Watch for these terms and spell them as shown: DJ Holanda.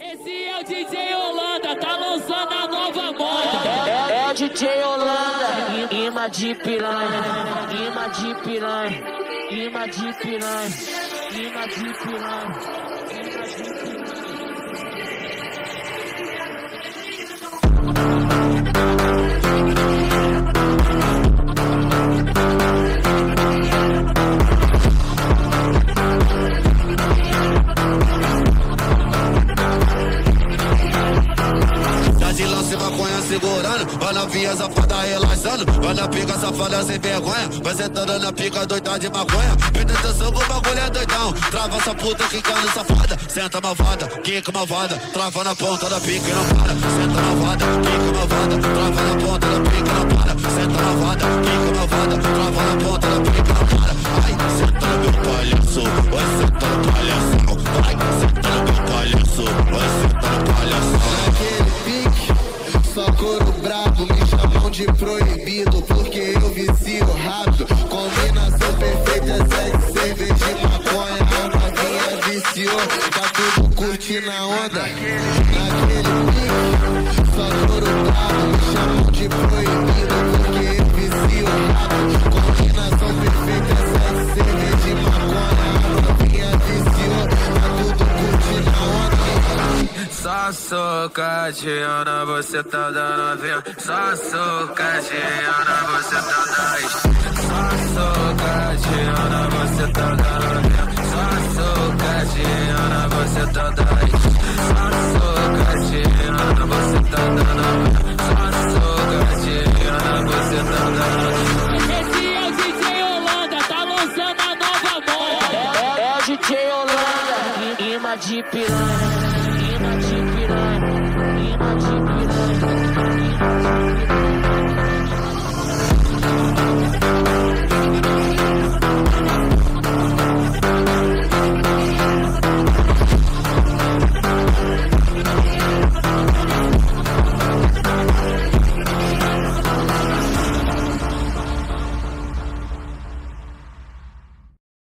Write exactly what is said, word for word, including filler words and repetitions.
Esse é o D J Holanda, tá lançando a nova moda. É, é o D J Holanda, rima de piranha, rima de piranha, rima de piranha, rima de piranha, rima de piranha. Segurando, a novinha safada relaxando, vai na pica safada sem vergonha, vai sentando na pica doida de maconha. Pede atenção que o bagulho é doidão, trava essa puta quicando safada, senta malvada, quica malvada, trava na ponta da pica e não para. Senta malvada, quica malvada, trava na ponta da pica e não para. Senta malvada, quica malvada, trava na ponta da pica e não para. Ai, senta meu palhaço, vai senta no palhação, vai senta meu palhaço, vai senta no palhação. Só couro brabo, me chamam de proibido, porque eu vicio rápido. Combinação perfeita, sete cerveja de maconha, a novinha viciou, tá tudo curtindo a onda. Naquele pique, só couro brabo, me chamam de proibido, porque eu vicio rápido. Combinação perfeita, sete cerveja de maconha, a novinha viciou, tá tudo curtindo a onda. Só socadinha, você tá da novinha. Só socadinha, você tá da ex. Só socadinha, você tá da novinha. Só socadinha, você tá da ex. Só socadinha, você tá da novinha. Só socadinha, você tá da novinha. Esse é o D J Holanda, tá lançando a nova moda. É, é, é o D J Holanda, rima de piranha. I'm not your type.